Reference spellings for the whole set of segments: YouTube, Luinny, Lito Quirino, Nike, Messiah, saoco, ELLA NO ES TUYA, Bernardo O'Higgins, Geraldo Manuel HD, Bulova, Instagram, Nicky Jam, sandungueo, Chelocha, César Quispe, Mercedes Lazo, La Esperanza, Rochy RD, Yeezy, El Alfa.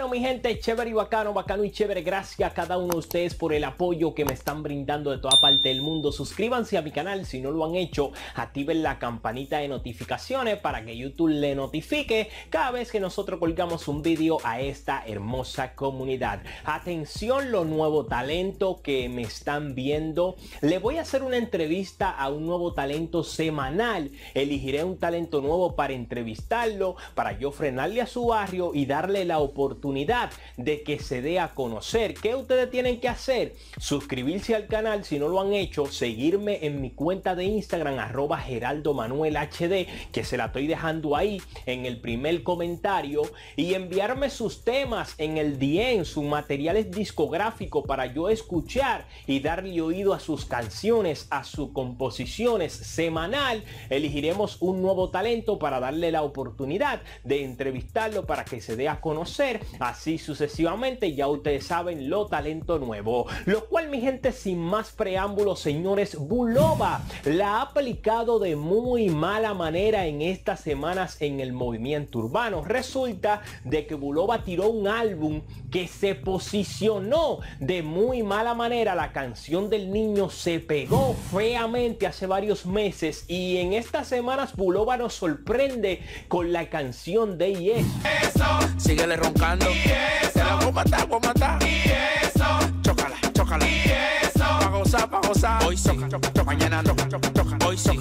Bueno, mi gente, chévere y bacano, bacano y chévere. Gracias a cada uno de ustedes por el apoyo que me están brindando de toda parte del mundo. Suscríbanse a mi canal si no lo han hecho. Activen la campanita de notificaciones para que YouTube le notifique cada vez que nosotros colgamos un vídeo a esta hermosa comunidad. Atención, lo nuevo talento que me están viendo. Le voy a hacer una entrevista a un nuevo talento semanal. Elegiré un talento nuevo para entrevistarlo, para yo frenarle a su barrio y darle la oportunidad de que se dé a conocer. ¿Qué ustedes tienen que hacer? Suscribirse al canal si no lo han hecho, seguirme en mi cuenta de Instagram @GeraldoManuelHD, que se la estoy dejando ahí en el primer comentario, y enviarme sus temas en el DM, sus materiales discográficos para yo escuchar y darle oído a sus canciones, a sus composiciones. Semanal elegiremos un nuevo talento para darle la oportunidad de entrevistarlo para que se dé a conocer, así sucesivamente. Ya ustedes saben, lo talento nuevo, lo cual, mi gente, sin más preámbulos, señores, Bulova la ha aplicado de muy mala manera en estas semanas en el movimiento urbano. Resulta de que Bulova tiró un álbum que se posicionó de muy mala manera. La canción del niño se pegó feamente hace varios meses, y en estas semanas Bulova nos sorprende con la canción de Yeezy. Síguele roncando. Y eso. Te la voy a matar, y eso. Chócala, chócala. Y eso. Pa' gozar, hoy sí. Mañana, hoy sí.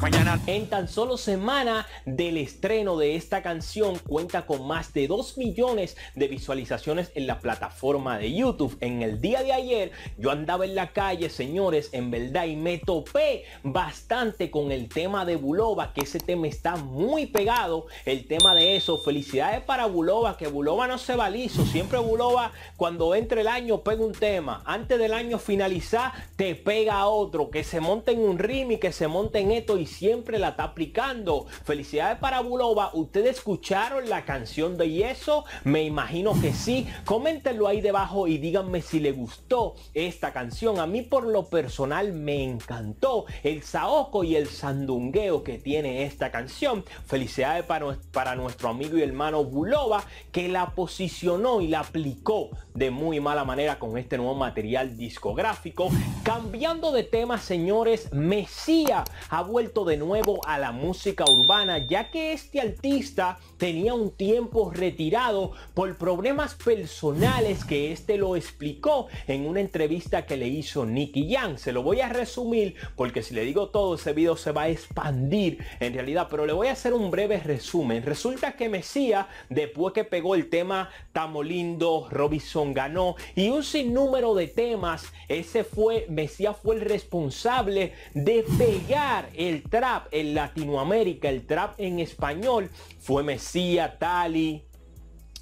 Mañana. En tan solo semana del estreno de esta canción cuenta con más de 2 millones de visualizaciones en la plataforma de YouTube. En el día de ayer yo andaba en la calle, señores, en verdad, y me topé bastante con el tema de Bulova, que ese tema está muy pegado, el tema de eso. Felicidades para Bulova, que Bulova no se va liso. Siempre Bulova, cuando entre el año, pega un tema. Antes del año finalizar, te pega a otro, que se monte en un ritmo y que se monte en esto, y siempre la está aplicando. Felicidades para Bulova. ¿Ustedes escucharon la canción de Yeso? Me imagino que sí. Coméntenlo ahí debajo y díganme si le gustó esta canción. A mí, por lo personal, me encantó el saoco y el sandungueo que tiene esta canción. Felicidades para nuestro amigo y hermano Bulova, que la posicionó y la aplicó de muy mala manera con este nuevo material discográfico. Cambiando de tema, señores, Messiah ha vuelto de nuevo a la música urbana, ya que este artista tenía un tiempo retirado por problemas personales que este lo explicó en una entrevista que le hizo Nicky Jam. Se lo voy a resumir, porque si le digo todo, ese video se va a expandir en realidad, pero le voy a hacer un breve resumen. Resulta que Messiah, después que pegó el tema Tamo Lindo, Robinson ganó y un sinnúmero de temas, ese Messiah fue el responsable de pegar el trap en Latinoamérica. El trap en español fue Messiah, Tali,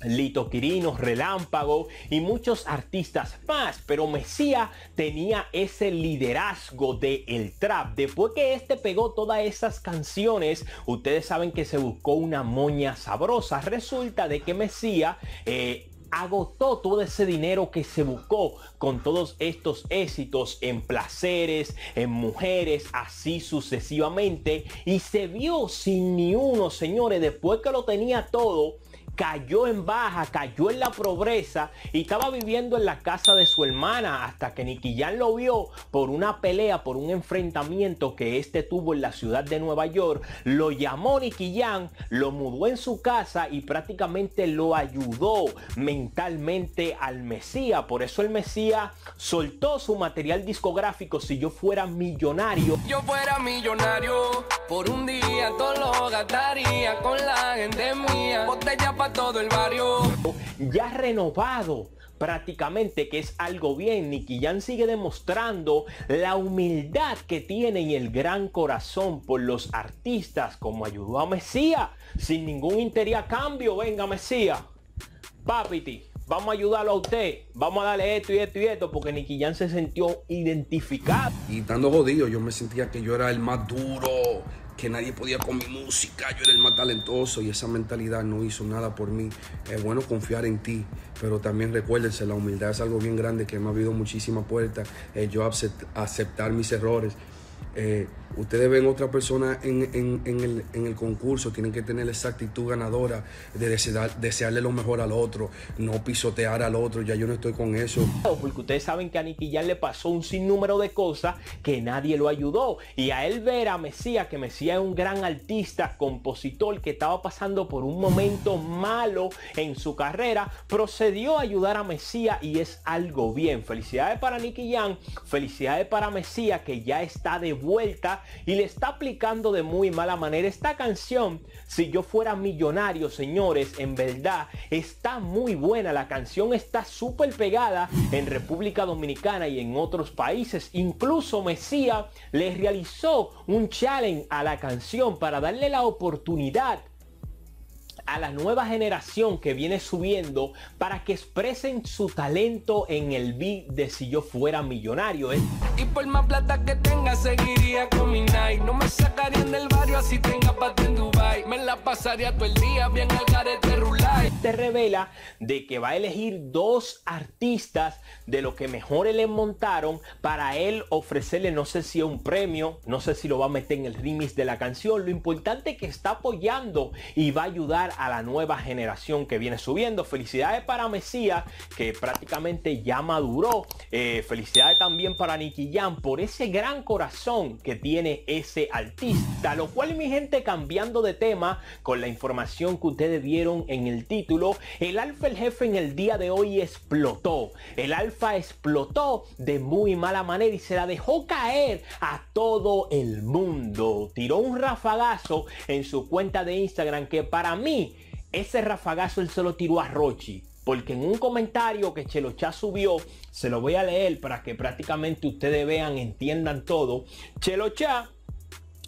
Lito Quirino, Relámpago y muchos artistas más, pero Messiah tenía ese liderazgo de el trap. Después que este pegó todas esas canciones, ustedes saben que se buscó una moña sabrosa. Resulta de que Messiah agotó todo ese dinero que se buscó con todos estos éxitos en placeres, en mujeres, así sucesivamente, y se vio sin ni uno, señores. Después que lo tenía todo, cayó en baja, cayó en la pobreza y estaba viviendo en la casa de su hermana, hasta que Nicky Jam lo vio por una pelea, por un enfrentamiento que este tuvo en la ciudad de Nueva York. Lo llamó Nicky Jam, lo mudó en su casa y prácticamente lo ayudó mentalmente al Messiah. Por eso el Messiah soltó su material discográfico, Si Yo Fuera Millonario. Yo fuera millonario, por un día todo lo gastaría con la gente mía. Botella para todo el barrio. Ya renovado prácticamente, que es algo bien. Nicky Jam sigue demostrando la humildad que tiene y el gran corazón por los artistas, como ayudó a Messiah sin ningún interés a cambio. Venga, Messiah, papiti, vamos a ayudarlo a usted, vamos a darle esto y esto y esto, porque Nicky Jam se sintió identificado. Y estando jodido, yo me sentía que yo era el más duro, que nadie podía con mi música, yo era el más talentoso, y esa mentalidad no hizo nada por mí. Es bueno confiar en ti, pero también recuérdense, la humildad es algo bien grande que me ha abierto muchísimas puertas. Yo aceptar mis errores Ustedes ven otra persona en el concurso, tienen que tener esa actitud ganadora de desearle lo mejor al otro, no pisotear al otro. Ya yo no estoy con eso. Porque ustedes saben que a Nicky Jam le pasó un sinnúmero de cosas que nadie lo ayudó. Y a él ver a Messiah, que Messiah es un gran artista, compositor, que estaba pasando por un momento malo en su carrera, procedió a ayudar a Messiah y es algo bien. Felicidades para Nicky Jam, felicidades para Messiah, que ya está de vuelta y le está aplicando de muy mala manera esta canción. Si yo fuera millonario, señores, en verdad está muy buena. La canción está súper pegada en República Dominicana y en otros países. Incluso Messiah le realizó un challenge a la canción para darle la oportunidad a la nueva generación que viene subiendo para que expresen su talento en el beat de Si Yo Fuera Millonario, ¿eh? Y por más plata que tenga seguiría con mi Nike, no me sacarían del barrio así tenga patente en Dubai, me la pasaría todo el día bien al garete rulay. Te revela de que va a elegir dos artistas de lo que mejores le montaron para él ofrecerle, no sé si es un premio, no sé si lo va a meter en el remix de la canción. Lo importante es que está apoyando y va a ayudar a la nueva generación que viene subiendo. Felicidades para Messiah, que prácticamente ya maduró. Felicidades también para Nicky Jam por ese gran corazón que tiene ese artista. Lo cual, mi gente, cambiando de tema con la información que ustedes vieron en el título, El Alfa, el jefe, en el día de hoy explotó. El Alfa explotó de muy mala manera y se la dejó caer a todo el mundo. Tiró un rafagazo en su cuenta de Instagram que para mí ese rafagazo él se lo tiró a Rochy, porque en un comentario que Chelocha subió, se lo voy a leer para que prácticamente ustedes vean, entiendan todo. Chelocha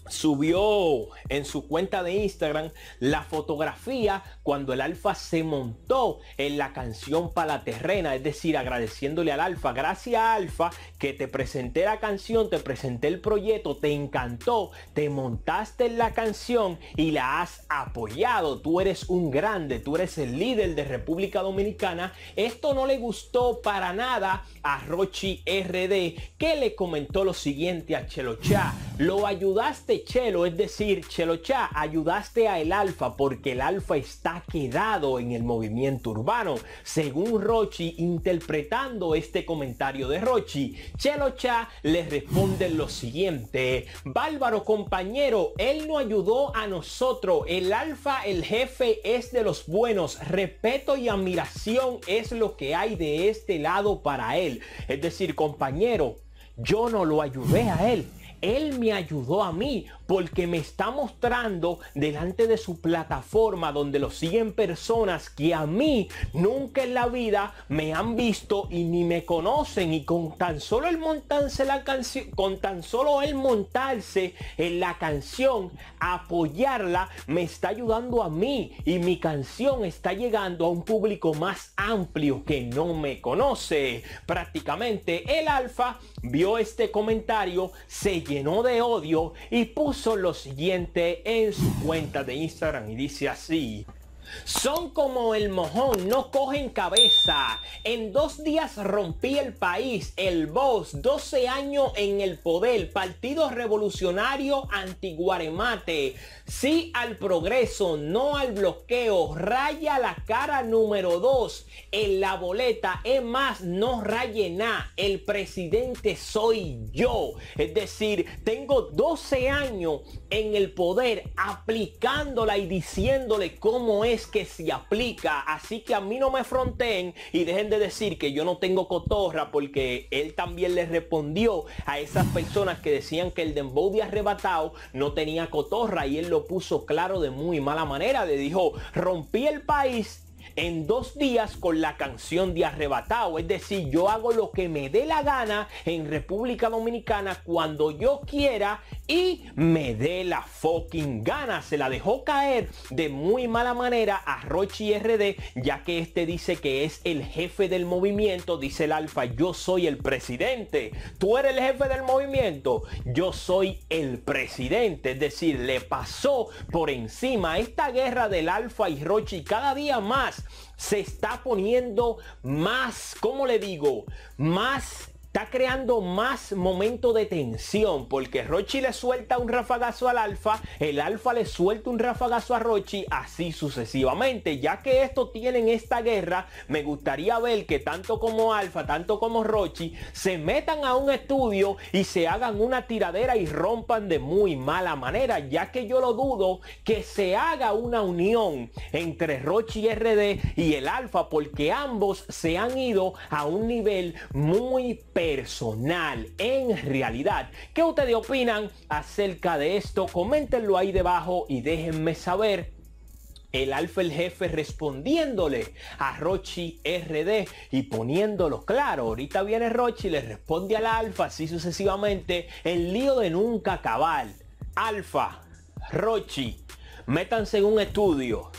subió en su cuenta de Instagram la fotografía cuando el Alfa se montó en la canción Para la Terrena, es decir, agradeciéndole al Alfa. Gracias, Alfa, que te presenté la canción, te presenté el proyecto, te encantó, te montaste en la canción y la has apoyado. Tú eres un grande, tú eres el líder de República Dominicana. Esto no le gustó para nada a Rochy RD, que le comentó lo siguiente a Chelocha: lo ayudaste, Chelo, es decir, Chelocha, ayudaste a El Alfa porque El Alfa está quedado en el movimiento urbano. Según Rochy, interpretando este comentario de Rochy, Chelocha le responde lo siguiente: bárbaro, compañero, él no ayudó a nosotros. El Alfa, el jefe, es de los buenos. Respeto y admiración es lo que hay de este lado para él. Es decir, compañero, yo no lo ayudé a él. Él me ayudó a mí porque me está mostrando delante de su plataforma donde lo siguen personas que a mí nunca en la vida me han visto y ni me conocen. Y con tan solo el montarse la canción, con tan solo el montarse en la canción, apoyarla, me está ayudando a mí y mi canción está llegando a un público más amplio que no me conoce. Prácticamente El Alfa vio este comentario, se llenó de odio y puso lo siguiente en su cuenta de Instagram y dice así: son como el mojón, no cogen cabeza. En 2 días rompí el país, el boss, 12 años en el poder, partido revolucionario antiguaremate. Sí al progreso, no al bloqueo, raya la cara número 2 en la boleta, es más, no raye nada, el presidente soy yo. Es decir, tengo 12 años en el poder aplicándola y diciéndole cómo es que se aplica, así que a mí no me fronteen y dejen de decir que yo no tengo cotorra, porque él también le respondió a esas personas que decían que el dembow de Arrebatado no tenía cotorra, y él lo puso claro de muy mala manera. Le dijo: rompí el país en 2 días con la canción de Arrebatado, es decir, yo hago lo que me dé la gana en República Dominicana cuando yo quiera y me dé la fucking gana. Se la dejó caer de muy mala manera a Rochy RD, ya que este dice que es el jefe del movimiento. Dice El Alfa: yo soy el presidente, tú eres el jefe del movimiento, yo soy el presidente. Es decir, le pasó por encima. Esta guerra del Alfa y Rochy cada día más se está poniendo más, ¿cómo le digo?, más está creando más momento de tensión, porque Rochy le suelta un rafagazo al Alfa, el Alfa le suelta un rafagazo a Rochy, así sucesivamente. Ya que estos tienen esta guerra, me gustaría ver que tanto como Alfa, tanto como Rochy se metan a un estudio y se hagan una tiradera y rompan de muy mala manera, ya que yo lo dudo que se haga una unión entre Rochy RD y el Alfa, porque ambos se han ido a un nivel muy personal en realidad. ¿Qué ustedes opinan acerca de esto? Coméntenlo ahí debajo y déjenme saber. El Alfa, el jefe, respondiéndole a Rochy RD y poniéndolo claro. Ahorita viene Rochy, le responde al Alfa, así sucesivamente. El lío de nunca acabar. Alfa, Rochy, métanse en un estudio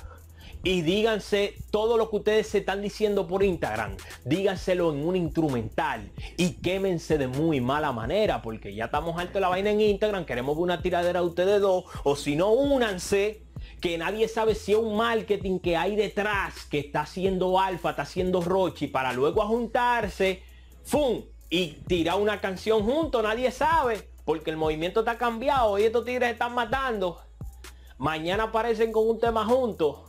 y díganse todo lo que ustedes se están diciendo por Instagram. Díganselo en un instrumental y quémense de muy mala manera, porque ya estamos hartos de la vaina en Instagram. Queremos ver una tiradera de ustedes dos, o si no, únanse, que nadie sabe si es un marketing que hay detrás, que está haciendo Alfa, está haciendo Rochy, para luego juntarse, ¡fum!, y tirar una canción juntos. Nadie sabe, porque el movimiento está cambiado. Hoy estos tigres están matando, mañana aparecen con un tema juntos.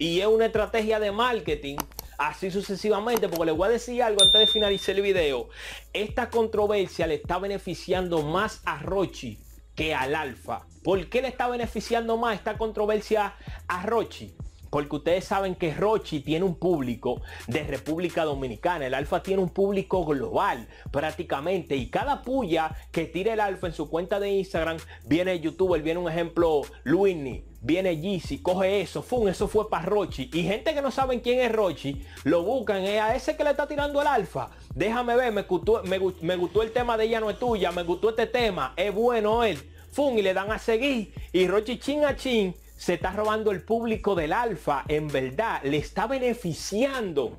Y es una estrategia de marketing, así sucesivamente. Porque les voy a decir algo antes de finalizar el video. Esta controversia le está beneficiando más a Rochy que al Alfa. ¿Por qué le está beneficiando más esta controversia a Rochy? Porque ustedes saben que Rochy tiene un público de República Dominicana. El Alfa tiene un público global prácticamente. Y cada puya que tira el Alfa en su cuenta de Instagram, viene YouTuber, viene un ejemplo, Luinny, viene Yeezy, coge eso, ¡fum!, eso fue para Rochy. Y gente que no saben quién es Rochy, lo buscan, es a ese que le está tirando el Alfa. Déjame ver, me gustó el tema de Ella No Es Tuya, me gustó este tema, es bueno él. ¡Fum!, y le dan a seguir. Y Rochy, chin a chin, se está robando el público del Alfa. En verdad, le está beneficiando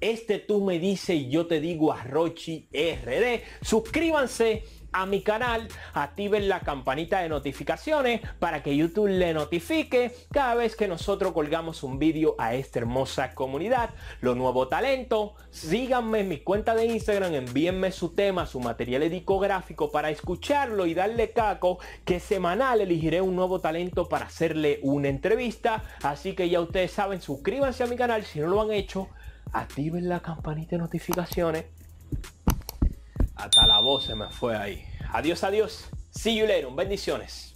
este "tú me dices y yo te digo" a Rochy RD. Suscríbanse a mi canal, activen la campanita de notificaciones para que YouTube le notifique cada vez que nosotros colgamos un vídeo a esta hermosa comunidad, los nuevos talentos. Síganme en mi cuenta de Instagram, envíenme su tema, su material discográfico para escucharlo y darle caco, que semanal elegiré un nuevo talento para hacerle una entrevista. Así que ya ustedes saben, suscríbanse a mi canal si no lo han hecho, activen la campanita de notificaciones. Hasta la voz se me fue ahí. Adiós, adiós. See you later. Bendiciones.